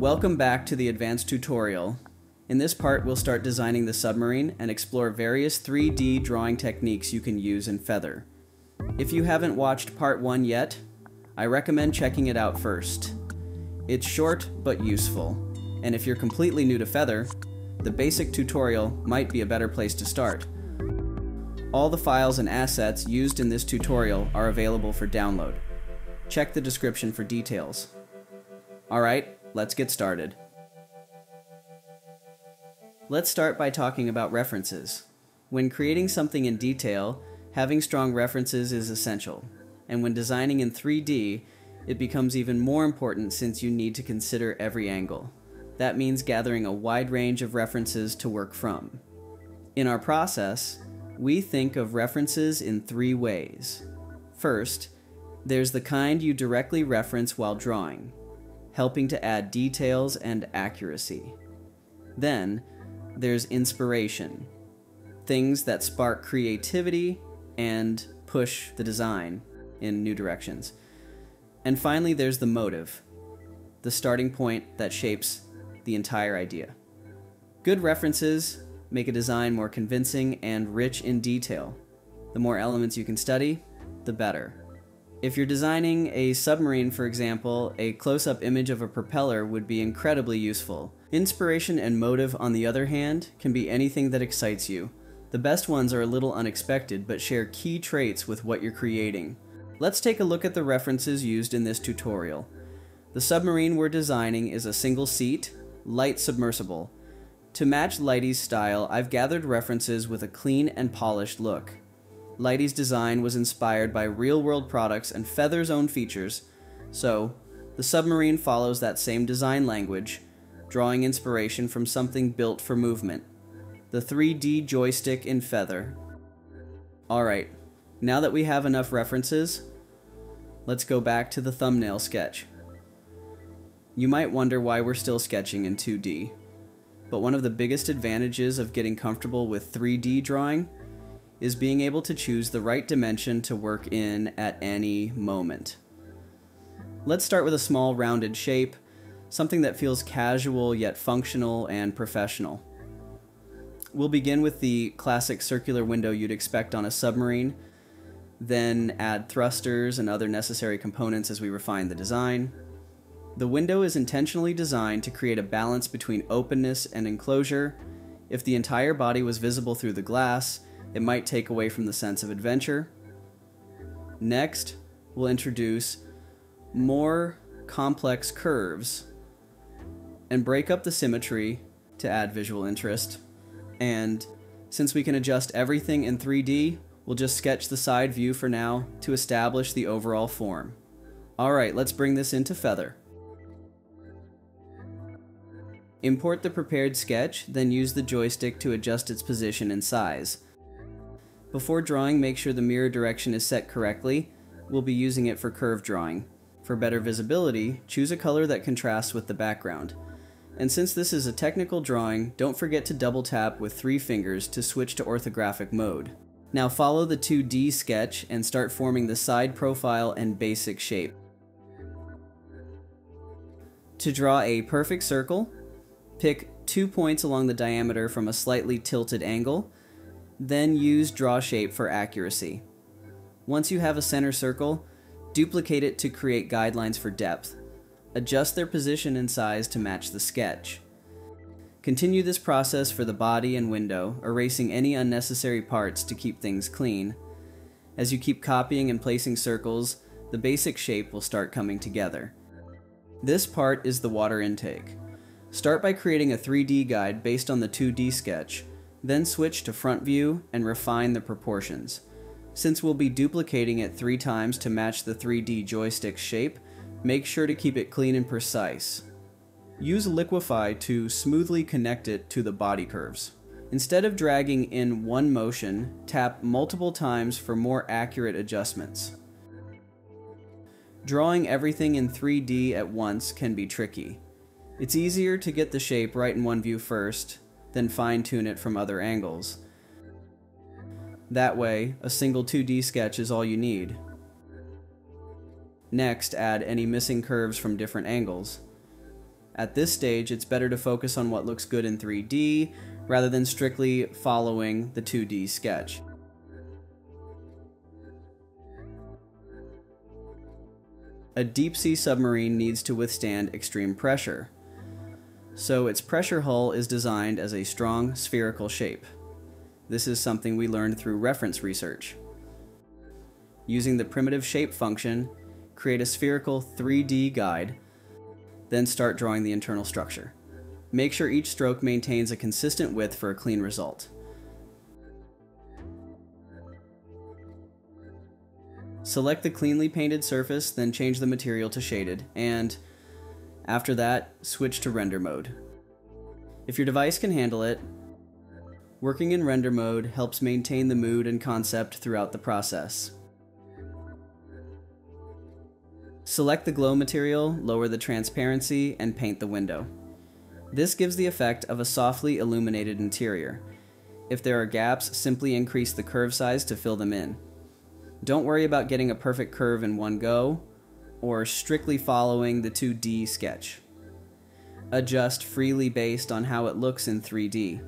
Welcome back to the advanced tutorial. In this part, we'll start designing the submarine and explore various 3D drawing techniques you can use in Feather. If you haven't watched part 1 yet, I recommend checking it out first. It's short but useful, and if you're completely new to Feather, the basic tutorial might be a better place to start. All the files and assets used in this tutorial are available for download. Check the description for details. Alright, let's get started. Let's start by talking about references. When creating something in detail, having strong references is essential, and when designing in 3D, it becomes even more important since you need to consider every angle. That means gathering a wide range of references to work from. In our process, we think of references in 3 ways. First, there's the kind you directly reference while drawing, helping to add details and accuracy. Then, there's inspiration, things that spark creativity and push the design in new directions. And finally, there's the motive, the starting point that shapes the entire idea. Good references make a design more convincing and rich in detail. The more elements you can study, the better. If you're designing a submarine, for example, a close-up image of a propeller would be incredibly useful. Inspiration and motive, on the other hand, can be anything that excites you. The best ones are a little unexpected, but share key traits with what you're creating. Let's take a look at the references used in this tutorial. The submarine we're designing is a single-seat, light submersible. To match Lighty's style, I've gathered references with a clean and polished look. Lighty's design was inspired by real-world products and Feather's own features, so the submarine follows that same design language, drawing inspiration from something built for movement. The 3D joystick in Feather. Alright, now that we have enough references, let's go back to the thumbnail sketch. You might wonder why we're still sketching in 2D, but one of the biggest advantages of getting comfortable with 3D drawing is being able to choose the right dimension to work in at any moment. Let's start with a small rounded shape, something that feels casual yet functional and professional. We'll begin with the classic circular window you'd expect on a submarine, then add thrusters and other necessary components as we refine the design. The window is intentionally designed to create a balance between openness and enclosure. If the entire body was visible through the glass, it might take away from the sense of adventure. Next, we'll introduce more complex curves and break up the symmetry to add visual interest. And since we can adjust everything in 3D, we'll just sketch the side view for now to establish the overall form. Alright, let's bring this into Feather. Import the prepared sketch, then use the joystick to adjust its position and size. Before drawing, make sure the mirror direction is set correctly. We'll be using it for curve drawing. For better visibility, choose a color that contrasts with the background. And since this is a technical drawing, don't forget to double tap with 3 fingers to switch to orthographic mode. Now follow the 2D sketch and start forming the side profile and basic shape. To draw a perfect circle, pick 2 points along the diameter from a slightly tilted angle. Then use draw shape for accuracy. Once you have a center circle, duplicate it to create guidelines for depth. Adjust their position and size to match the sketch. Continue this process for the body and window, erasing any unnecessary parts to keep things clean. As you keep copying and placing circles, the basic shape will start coming together. This part is the water intake. Start by creating a 3D guide based on the 2D sketch. Then switch to front view and refine the proportions. Since we'll be duplicating it 3 times to match the 3D joystick's shape, make sure to keep it clean and precise. Use Liquify to smoothly connect it to the body curves. Instead of dragging in one motion, tap multiple times for more accurate adjustments. Drawing everything in 3D at once can be tricky. It's easier to get the shape right in one view first, then fine-tune it from other angles. That way, a single 2D sketch is all you need. Next, add any missing curves from different angles. At this stage, it's better to focus on what looks good in 3D, rather than strictly following the 2D sketch. A deep-sea submarine needs to withstand extreme pressure, so its pressure hull is designed as a strong spherical shape. This is something we learned through reference research. Using the primitive shape function, create a spherical 3D guide, then start drawing the internal structure. Make sure each stroke maintains a consistent width for a clean result. Select the cleanly painted surface, then change the material to shaded, and after that, switch to render mode. If your device can handle it, working in render mode helps maintain the mood and concept throughout the process. Select the glow material, lower the transparency, and paint the window. This gives the effect of a softly illuminated interior. If there are gaps, simply increase the curve size to fill them in. Don't worry about getting a perfect curve in one go, or strictly following the 2D sketch. Adjust freely based on how it looks in 3D.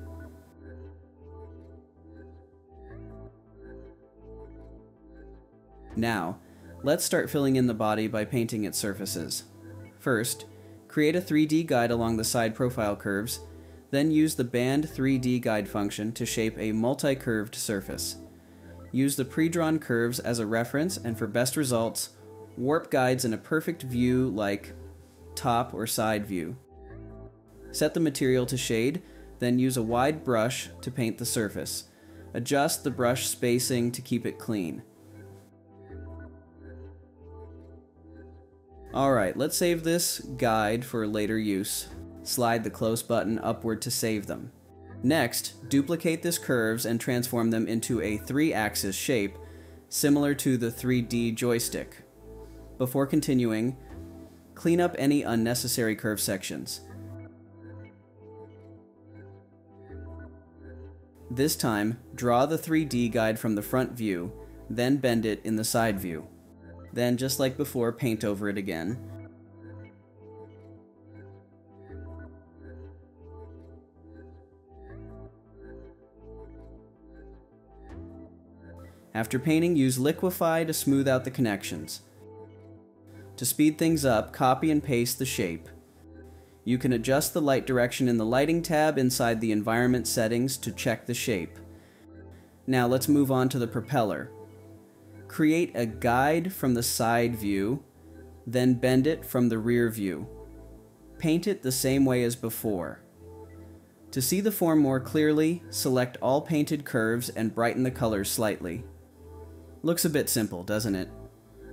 Now, let's start filling in the body by painting its surfaces. First, create a 3D guide along the side profile curves, then use the Band 3D Guide function to shape a multi-curved surface. Use the pre-drawn curves as a reference, and for best results, warp guides in a perfect view like top or side view. Set the material to shade, then use a wide brush to paint the surface. Adjust the brush spacing to keep it clean. Alright, let's save this guide for later use. Slide the close button upward to save them. Next, duplicate these curves and transform them into a 3-axis shape, similar to the 3D joystick. Before continuing, clean up any unnecessary curve sections. This time, draw the 3D guide from the front view, then bend it in the side view. Then, just like before, paint over it again. After painting, use Liquify to smooth out the connections. To speed things up, copy and paste the shape. You can adjust the light direction in the Lighting tab inside the Environment settings to check the shape. Now let's move on to the propeller. Create a guide from the side view, then bend it from the rear view. Paint it the same way as before. To see the form more clearly, select all painted curves and brighten the colors slightly. Looks a bit simple, doesn't it?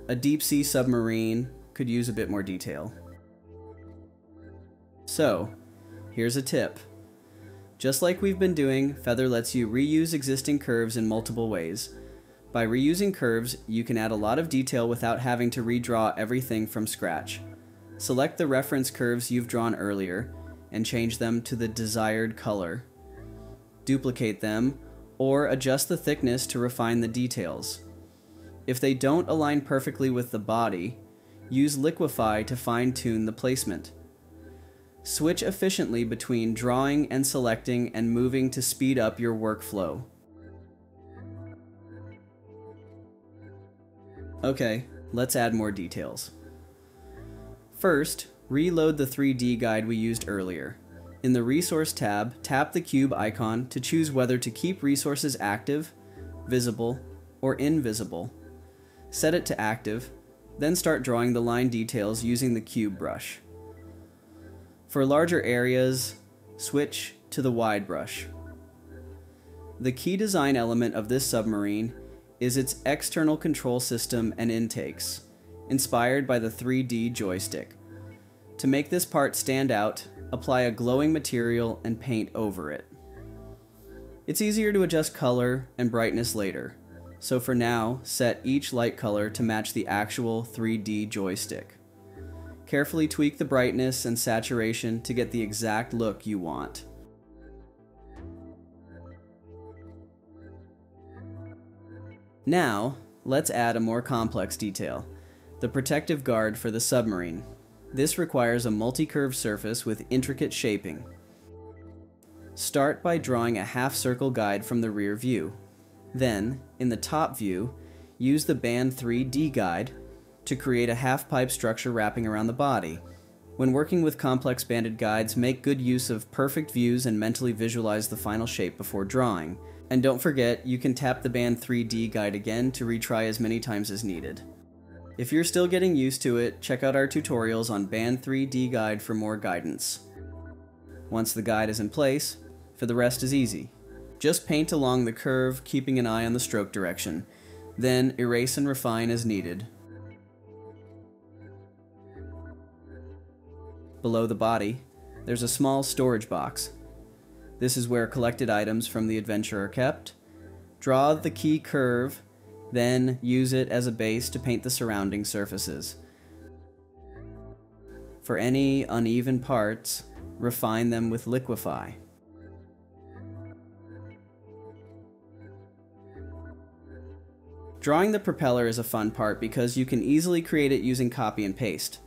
A deep-sea submarine could use a bit more detail. So, here's a tip. Just like we've been doing, Feather lets you reuse existing curves in multiple ways. By reusing curves, you can add a lot of detail without having to redraw everything from scratch. Select the reference curves you've drawn earlier, and change them to the desired color. Duplicate them, or adjust the thickness to refine the details. If they don't align perfectly with the body, use Liquify to fine-tune the placement. Switch efficiently between drawing and selecting and moving to speed up your workflow. Okay, let's add more details. First, reload the 3D guide we used earlier. In the Resource tab, tap the cube icon to choose whether to keep resources active, visible, or invisible. Set it to active, then start drawing the line details using the cube brush. For larger areas, switch to the wide brush. The key design element of this submarine is its external control system and intakes, inspired by the 3D joystick. To make this part stand out, apply a glowing material and paint over it. It's easier to adjust color and brightness later, so for now, set each light color to match the actual 3D joystick. Carefully tweak the brightness and saturation to get the exact look you want. Now, let's add a more complex detail, the protective guard for the submarine. This requires a multi-curved surface with intricate shaping. Start by drawing a half-circle guide from the rear view. Then, in the top view, use the band 3D guide to create a half-pipe structure wrapping around the body. When working with complex banded guides, make good use of perfect views and mentally visualize the final shape before drawing. And don't forget, you can tap the band 3D guide again to retry as many times as needed. If you're still getting used to it, check out our tutorials on band 3D guide for more guidance. Once the guide is in place, for the rest is easy. Just paint along the curve, keeping an eye on the stroke direction. Then erase and refine as needed. Below the body, there's a small storage box. This is where collected items from the adventure are kept. Draw the key curve, then use it as a base to paint the surrounding surfaces. For any uneven parts, refine them with Liquify. Drawing the propeller is a fun part because you can easily create it using copy and paste.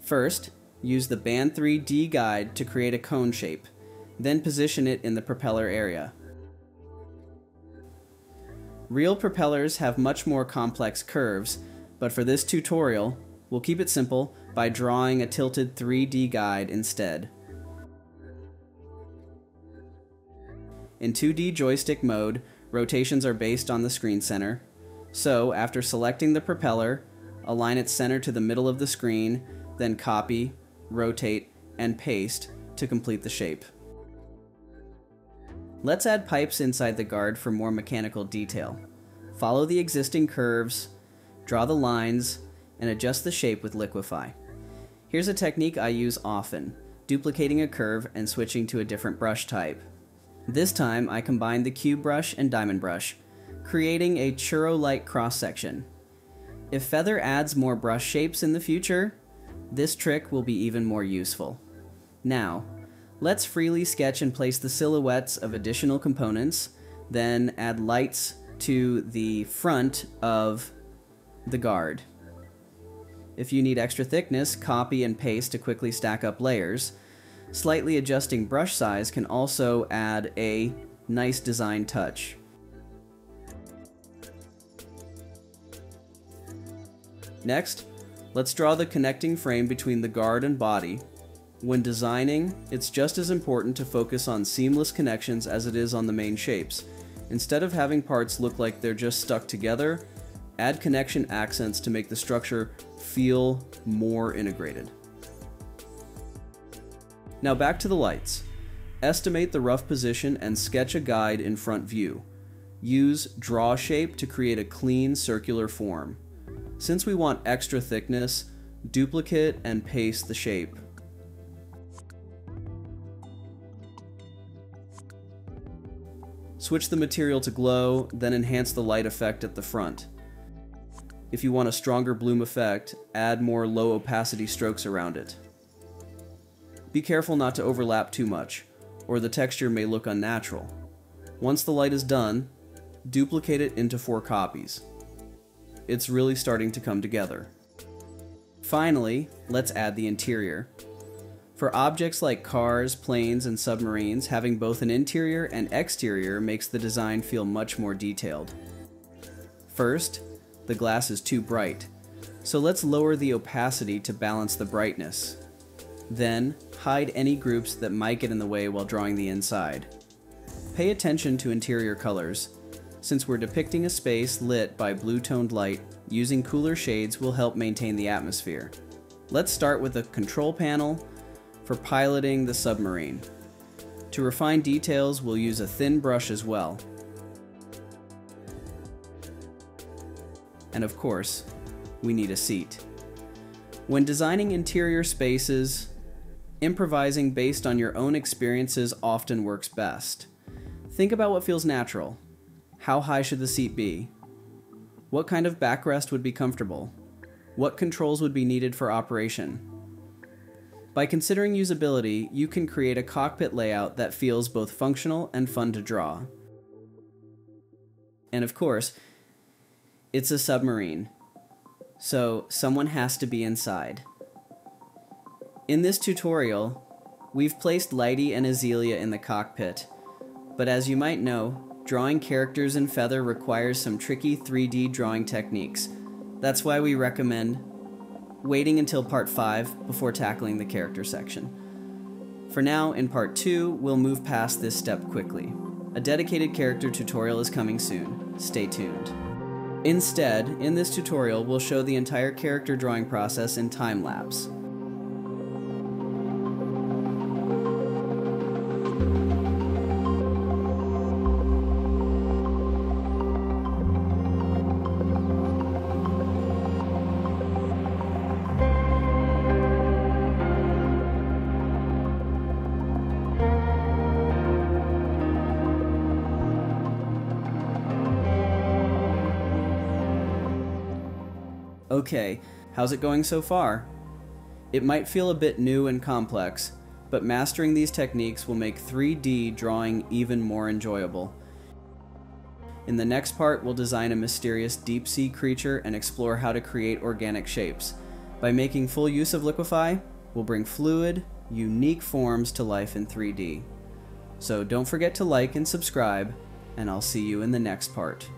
First, use the band 3D guide to create a cone shape, then position it in the propeller area. Real propellers have much more complex curves, but for this tutorial, we'll keep it simple by drawing a tilted 3D guide instead. In 2D joystick mode, rotations are based on the screen center. So, after selecting the propeller, align its center to the middle of the screen, then copy, rotate, and paste to complete the shape. Let's add pipes inside the guard for more mechanical detail. Follow the existing curves, draw the lines, and adjust the shape with Liquify. Here's a technique I use often, duplicating a curve and switching to a different brush type. This time I combined the cube brush and diamond brush, creating a churro-like cross-section. If Feather adds more brush shapes in the future, this trick will be even more useful. Now, let's freely sketch and place the silhouettes of additional components, then add lights to the front of the guard. If you need extra thickness, copy and paste to quickly stack up layers. Slightly adjusting brush size can also add a nice design touch. Next, let's draw the connecting frame between the guard and body. When designing, it's just as important to focus on seamless connections as it is on the main shapes. Instead of having parts look like they're just stuck together, add connection accents to make the structure feel more integrated. Now back to the lights. Estimate the rough position and sketch a guide in front view. Use Draw Shape to create a clean circular form. Since we want extra thickness, duplicate and paste the shape. Switch the material to glow, then enhance the light effect at the front. If you want a stronger bloom effect, add more low opacity strokes around it. Be careful not to overlap too much, or the texture may look unnatural. Once the light is done, duplicate it into 4 copies. It's really starting to come together. Finally, let's add the interior. For objects like cars, planes, and submarines, having both an interior and exterior makes the design feel much more detailed. First, the glass is too bright, so let's lower the opacity to balance the brightness. Then, hide any groups that might get in the way while drawing the inside. Pay attention to interior colors. Since we're depicting a space lit by blue-toned light, using cooler shades will help maintain the atmosphere. Let's start with the control panel for piloting the submarine. To refine details, we'll use a thin brush as well. And of course, we need a seat. When designing interior spaces, improvising based on your own experiences often works best. Think about what feels natural. How high should the seat be? What kind of backrest would be comfortable? What controls would be needed for operation? By considering usability, you can create a cockpit layout that feels both functional and fun to draw. And of course, it's a submarine, so someone has to be inside. In this tutorial, we've placed Lighty and Azealia in the cockpit, but as you might know, drawing characters in Feather requires some tricky 3D drawing techniques. That's why we recommend waiting until part 5 before tackling the character section. For now, in part 2, we'll move past this step quickly. A dedicated character tutorial is coming soon. Stay tuned. Instead, in this tutorial, we'll show the entire character drawing process in time-lapse. Okay, how's it going so far? It might feel a bit new and complex, but mastering these techniques will make 3D drawing even more enjoyable. In the next part, we'll design a mysterious deep-sea creature and explore how to create organic shapes. By making full use of Liquify, we'll bring fluid, unique forms to life in 3D. So don't forget to like and subscribe, and I'll see you in the next part.